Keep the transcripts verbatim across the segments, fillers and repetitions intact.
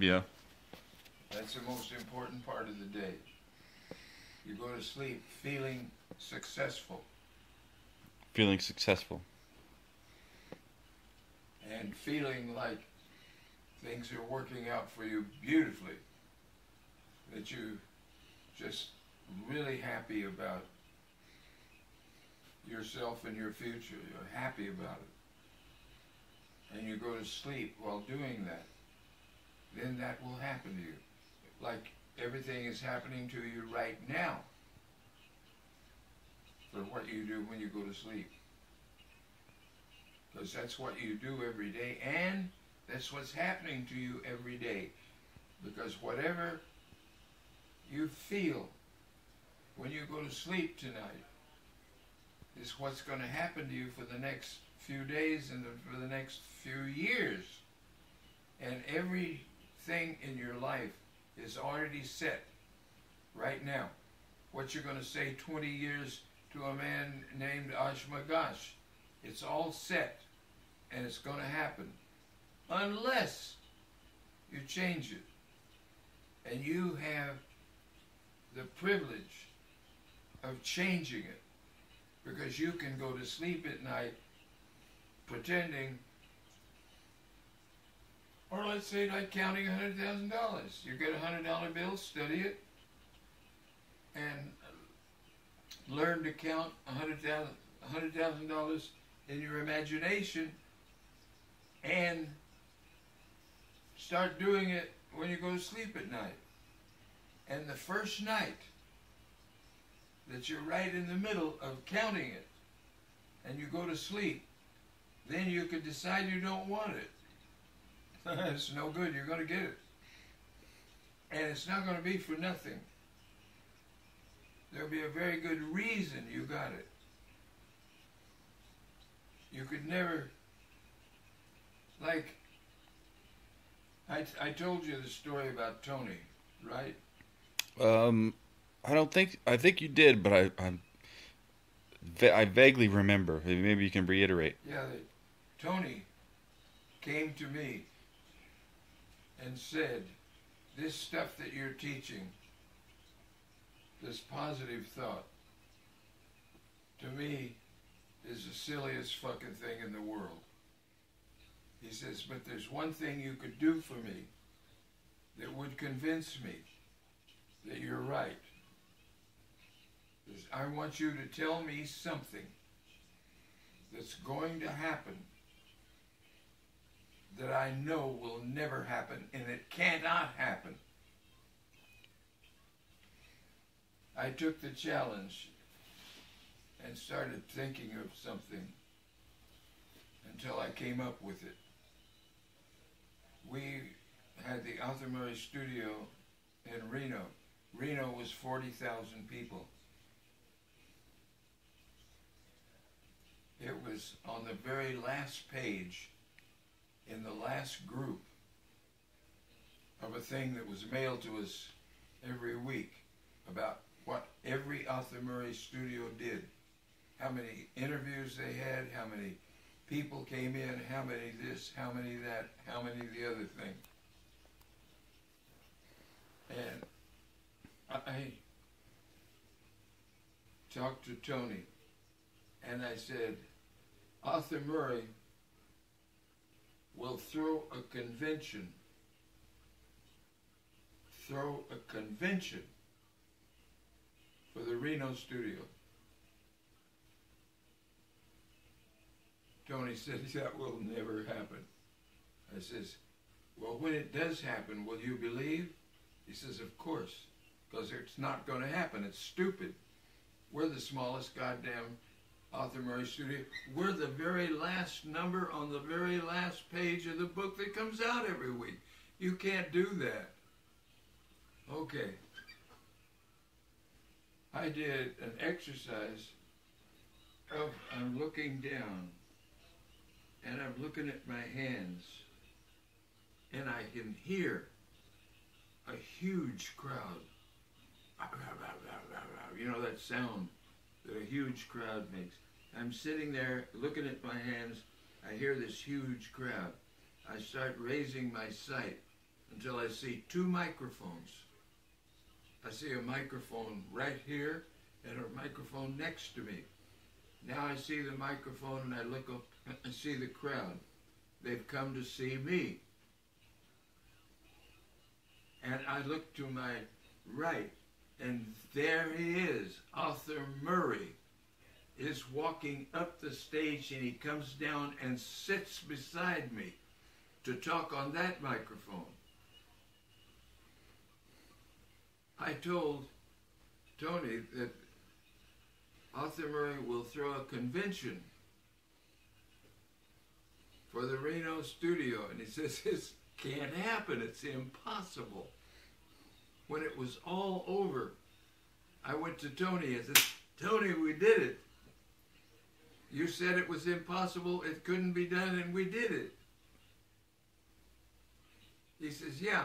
Yeah. That's the most important part of the day. You go to sleep feeling successful. Feeling successful. And feeling like things are working out for you beautifully. That you're just really happy about yourself and your future. You're happy about it. And you go to sleep while doing that. Then that will happen to you. Like everything is happening to you right now. For what you do when you go to sleep. Because that's what you do every day, and that's what's happening to you every day. Because whatever you feel when you go to sleep tonight is what's going to happen to you for the next few days and for the next few years. And everything in your life is already set right now. What you're going to say twenty years to a man named Ashmagash, it's all set, and it's going to happen, unless you change it. And you have the privilege of changing it, because you can go to sleep at night pretending, or let's say like counting one hundred thousand dollars. You get a one hundred dollar bill, study it, and learn to count one hundred thousand dollars in your imagination, and start doing it when you go to sleep at night. And the first night that you're right in the middle of counting it and you go to sleep, then you could decide you don't want it. It's no good. You're going to get it. And it's not going to be for nothing. There'll be a very good reason you got it. You could never, like, I, I told you the story about Tony, right? Um, I don't think, I think you did, but I I'm, I vaguely remember. Maybe you can reiterate. Yeah, the, Tony came to me and said, this stuff that you're teaching, this positive thought, to me, is the silliest fucking thing in the world. He says, but there's one thing you could do for me that would convince me that you're right. I want you to tell me something that's going to happen that I know will never happen, and it cannot happen. I took the challenge and started thinking of something until I came up with it. We had the Arthur Murray studio in Reno. Reno was forty thousand people. It was on the very last page, in the last group of a thing that was mailed to us every week about what every Arthur Murray studio did. How many interviews they had, how many people came in, how many this, how many that, how many the other thing. And I talked to Tony and I said, Arthur Murray will throw a convention, throw a convention for the Reno studio. Tony said, that will never happen. I says, well, when it does happen, will you believe? He says, of course, because it's not going to happen. It's stupid. We're the smallest goddamn Arthur Murray studio. We're the very last number on the very last page of the book that comes out every week. You can't do that. Okay. I did an exercise of, I'm looking down, and I'm looking at my hands, and I can hear a huge crowd. You know that sound that a huge crowd makes. I'm sitting there looking at my hands, I hear this huge crowd. I start raising my sight. until I see two microphones. I see a microphone right here and a microphone next to me. Now I see the microphone and I look up and see the crowd. They've come to see me. And I look to my right, and there he is, Arthur Murray, is walking up the stage, and he comes down and sits beside me to talk on that microphone. I told Tony that Arthur Murray will throw a convention for the Reno studio, and he says, this can't happen, it's impossible. When it was all over, I went to Tony and said, Tony, we did it. You said it was impossible, it couldn't be done, and we did it. He says, yeah,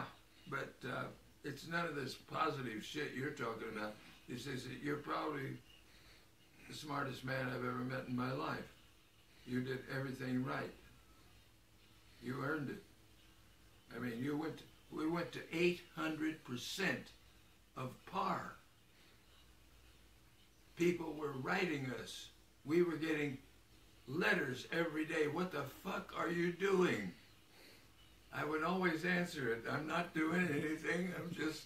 but uh, it's none of this positive shit you're talking about. He says, you're probably the smartest man I've ever met in my life. You did everything right. You earned it. I mean, you went. To, we went to eight hundred percent of par. People were writing us. We were getting letters every day. What the fuck are you doing? I would always answer it. I'm not doing anything. I'm just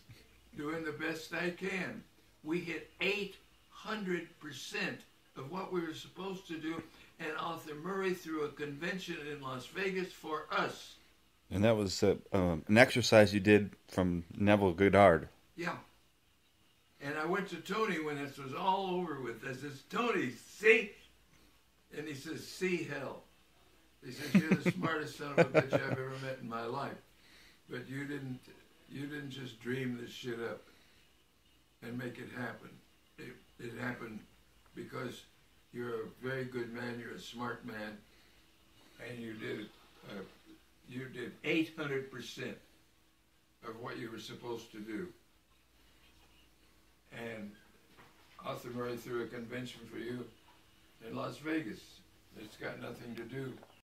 doing the best I can. We hit eight hundred percent of what we were supposed to do, and Arthur Murray threw a convention in Las Vegas for us. And that was a, um, an exercise you did from Neville Goddard. Yeah. And I went to Tony when this was all over with. I says, Tony, see? And he says, see hell. He says, you're the smartest son of a bitch I've ever met in my life. But you didn't, you didn't just dream this shit up and make it happen. It, it happened because you're a very good man, you're a smart man, and you did it. Uh, You did eight hundred percent of what you were supposed to do. And Arthur Murray threw a convention for you in Las Vegas. It's got nothing to do